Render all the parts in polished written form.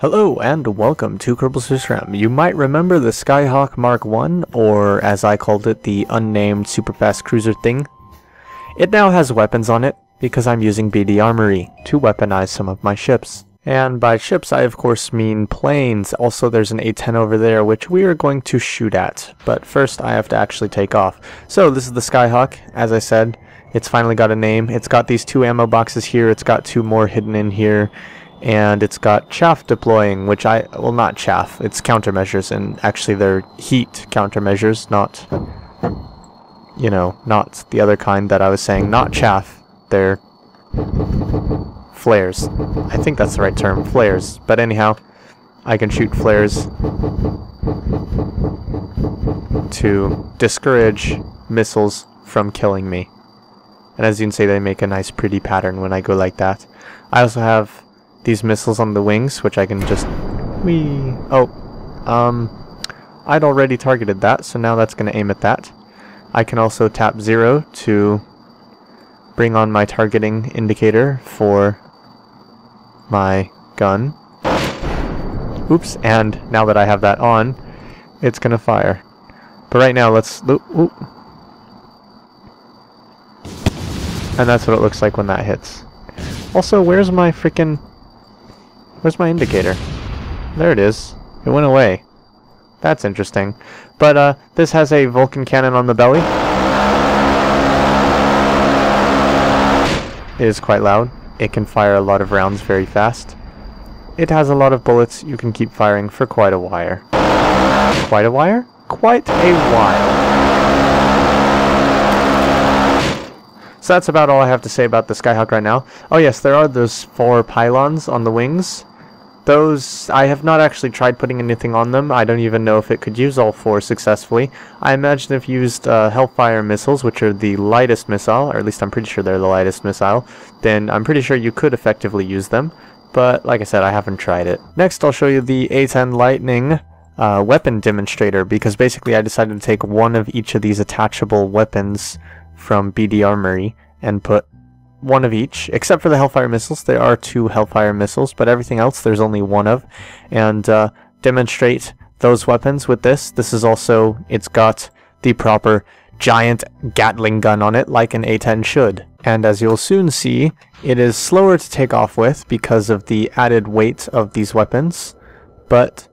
Hello and welcome to Kerbal Space Program. You might remember the Skyhawk Mark 1, or as I called it, the unnamed superfast cruiser thing. It now has weapons on it, because I'm using BD Armory to weaponize some of my ships. And by ships I of course mean planes. Also there's an A-10 over there which we are going to shoot at, but first I have to actually take off. So this is the Skyhawk, as I said. It's finally got a name. It's got these two ammo boxes here, it's got two more hidden in here. And it's got chaff deploying, which I... well, not chaff, it's countermeasures, and actually they're heat countermeasures, not, you know, not the other kind that I was saying, not chaff, they're flares. I think that's the right term, flares, but anyhow, I can shoot flares to discourage missiles from killing me. And as you can see, they make a nice pretty pattern when I go like that. I also have these missiles on the wings, which I can just... whee! Oh, I'd already targeted that, so now that's going to aim at that. I can also tap 0 to bring on my targeting indicator for my gun. Oops, and now that I have that on, it's going to fire. But right now, let's... oop. And that's what it looks like when that hits. Also, where's my frickin'... where's my indicator? There it is. It went away. That's interesting. But this has a Vulcan cannon on the belly. It is quite loud. It can fire a lot of rounds very fast. It has a lot of bullets. You can keep firing for quite a while. Quite a while? Quite a while. So that's about all I have to say about the Skyhawk right now. Oh yes, there are those four pylons on the wings. Those, I have not actually tried putting anything on them. I don't even know if it could use all four successfully. I imagine if used Hellfire missiles, which are the lightest missile, or at least I'm pretty sure they're the lightest missile, then I'm pretty sure you could effectively use them. But like I said, I haven't tried it. Next I'll show you the A-10 Lightning weapon demonstrator, because basically I decided to take one of each of these attachable weapons from BD Armory and put one of each, except for the Hellfire missiles. There are two Hellfire missiles, but everything else there's only one of, and demonstrate those weapons with this. This is also, it's got the proper giant Gatling gun on it, like an A-10 should. And as you'll soon see, it is slower to take off with because of the added weight of these weapons, but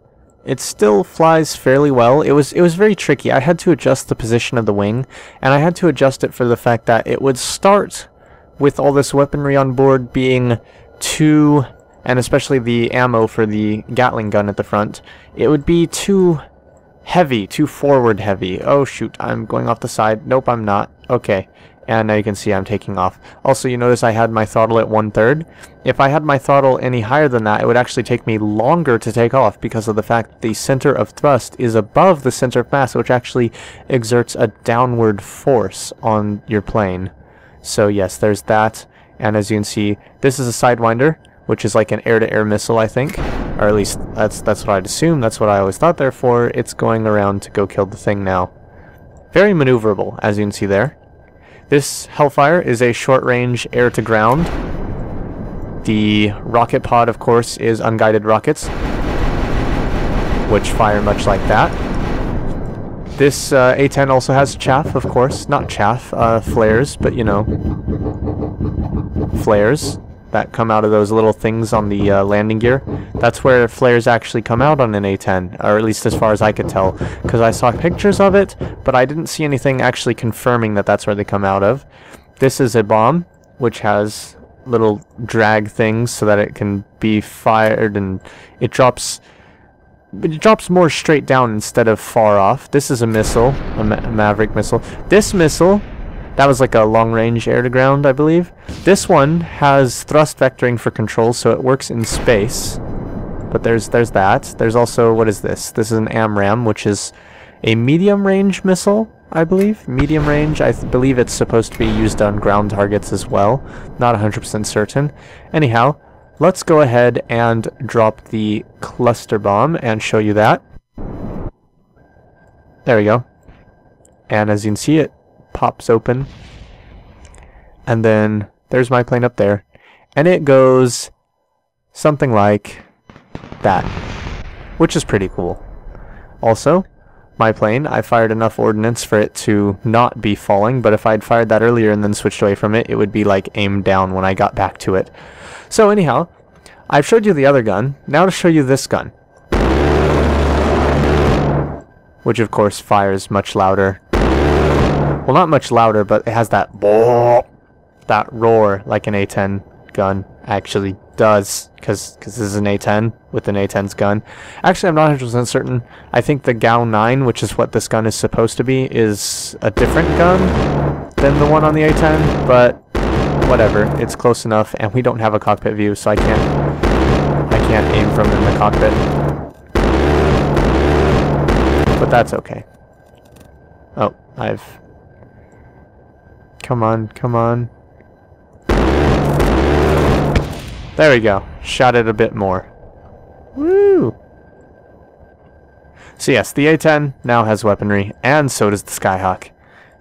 it still flies fairly well. It was very tricky. I had to adjust the position of the wing, and I had to adjust it for the fact that it would start with all this weaponry on board being too, and especially the ammo for the Gatling gun at the front, it would be too heavy, too forward heavy. Oh shoot, I'm going off the side. Nope, I'm not. Okay, and now you can see I'm taking off. Also, you notice I had my throttle at 1/3. If I had my throttle any higher than that, it would actually take me longer to take off because of the fact that the center of thrust is above the center of mass, which actually exerts a downward force on your plane. So yes, there's that, and as you can see, this is a Sidewinder, which is like an air-to-air missile, I think. Or at least, that's what I'd assume, that's what I always thought, therefore, it's going around to go kill the thing now. Very maneuverable, as you can see there. This Hellfire is a short-range air-to-ground. The rocket pod, of course, is unguided rockets, which fire much like that. This A-10 also has chaff, of course. Not chaff, flares, but you know, flares that come out of those little things on the landing gear. That's where flares actually come out on an A-10, or at least as far as I could tell, because I saw pictures of it, but I didn't see anything actually confirming that that's where they come out of. This is a bomb, which has little drag things so that it can be fired, and it drops... but it drops more straight down instead of far off. This is a missile, a Maverick missile. This missile, that was like a long-range air-to-ground, I believe. This one has thrust vectoring for control, so it works in space. But there's that. There's also, what is this? This is an AMRAAM, which is a medium-range missile, I believe. Medium-range, I believe it's supposed to be used on ground targets as well. Not 100% certain. Anyhow, let's go ahead and drop the cluster bomb and show you that. There we go. And as you can see, it pops open. And then there's my plane up there. And it goes something like that, which is pretty cool. Also, my plane, I fired enough ordnance for it to not be falling, but if I'd fired that earlier and then switched away from it, it would be like aimed down when I got back to it. So anyhow, I've showed you the other gun, now to show you this gun, which of course fires much louder. Well, not much louder, but it has that roar like an A-10 gun actually does, because this is an A-10 with an A-10's gun. Actually, I'm not 100% certain. I think the Gal 9, which is what this gun is supposed to be, is a different gun than the one on the A-10, but whatever, it's close enough, and we don't have a cockpit view, so I can't aim from in the cockpit, but that's okay. Oh, come on. There we go. Shot it a bit more. Woo! So yes, the A-10 now has weaponry, and so does the Skyhawk.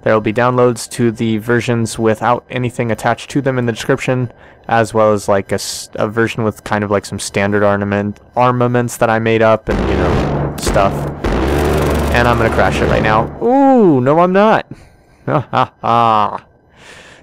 There will be downloads to the versions without anything attached to them in the description, as well as like a version with kind of like some standard armaments that I made up and, you know, stuff. And I'm gonna crash it right now. Ooh, no I'm not! Ha ha ha!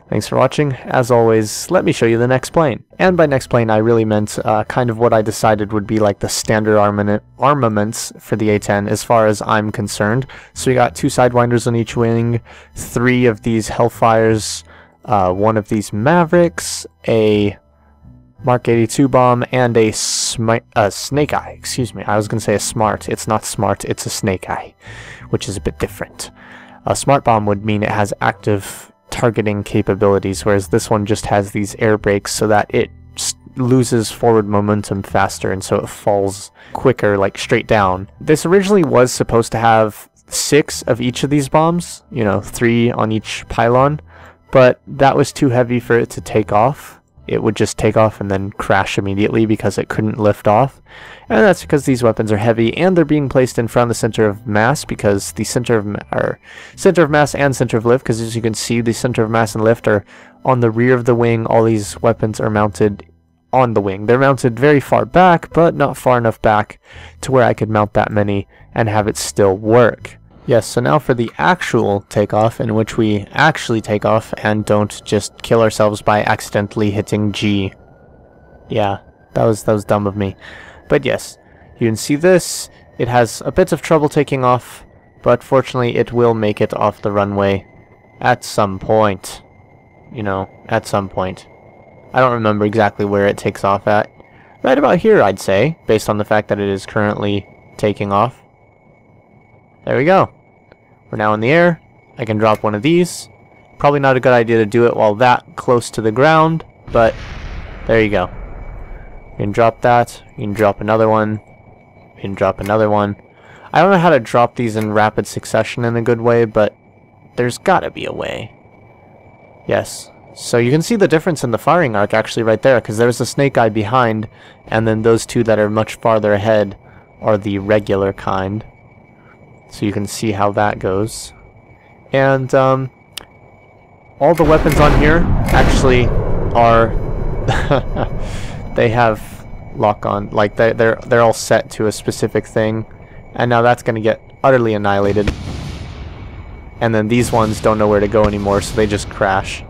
Thanks for watching. As always, let me show you the next plane. And by next plane, I really meant kind of what I decided would be like the standard armaments for the A-10 as far as I'm concerned. So you got 2 Sidewinders on each wing, 3 of these Hellfires, 1 of these Mavericks, a Mark 82 bomb, and a Snake Eye. Excuse me, I was going to say a Smart. It's not Smart, it's a Snake Eye, which is a bit different. A Smart bomb would mean it has active targeting capabilities, whereas this one just has these air brakes so that it loses forward momentum faster and so it falls quicker, like straight down. This originally was supposed to have 6 of each of these bombs, you know, 3 on each pylon, but that was too heavy for it to take off. It would just take off and then crash immediately because it couldn't lift off. And that's because these weapons are heavy and they're being placed in front of the center of mass, because the center of mass and center of lift, because as you can see, the center of mass and lift are on the rear of the wing. All these weapons are mounted on the wing. They're mounted very far back, but not far enough back to where I could mount that many and have it still work. Yes, so now for the actual takeoff, in which we actually take off and don't just kill ourselves by accidentally hitting G. Yeah, that was dumb of me. But yes, you can see this. It has a bit of trouble taking off, but fortunately it will make it off the runway at some point. You know, at some point. I don't remember exactly where it takes off at. Right about here, I'd say, based on the fact that it is currently taking off. There we go. We're now in the air. I can drop one of these. Probably not a good idea to do it while that close to the ground, but there you go. You can drop that. You can drop another one. You can drop another one. I don't know how to drop these in rapid succession in a good way, but there's gotta be a way. Yes. So you can see the difference in the firing arc actually right there, because there's the Snake Eye behind, and then those two that are much farther ahead are the regular kind. So you can see how that goes. And all the weapons on here actually are they have lock on, like they're all set to a specific thing, and now that's going to get utterly annihilated, and then these ones don't know where to go anymore, so they just crash.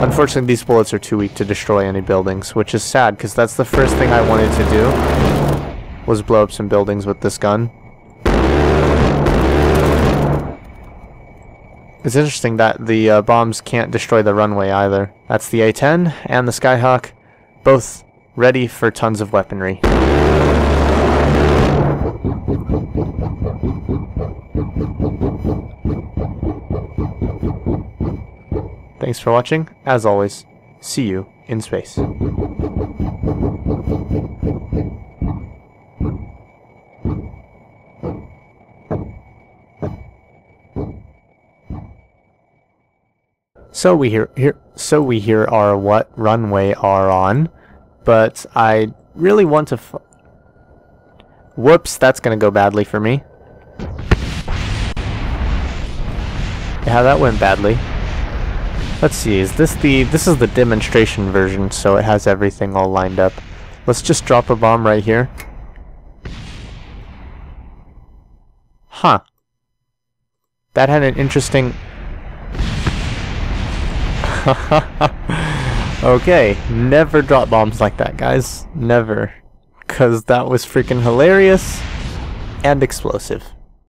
Unfortunately, these bullets are too weak to destroy any buildings, which is sad, because that's the first thing I wanted to do, was blow up some buildings with this gun. It's interesting that the bombs can't destroy the runway either. That's the A-10 and the Skyhawk, both ready for tons of weaponry. Thanks for watching. As always, see you in space. So we here are what runway are on, but I really want to whoops, that's gonna go badly for me. Yeah, that went badly. Let's see, is this the, this is the demonstration version, so it has everything all lined up. Let's just drop a bomb right here. Huh. That had an interesting... Okay, never drop bombs like that, guys. Never. Because that was freaking hilarious and explosive.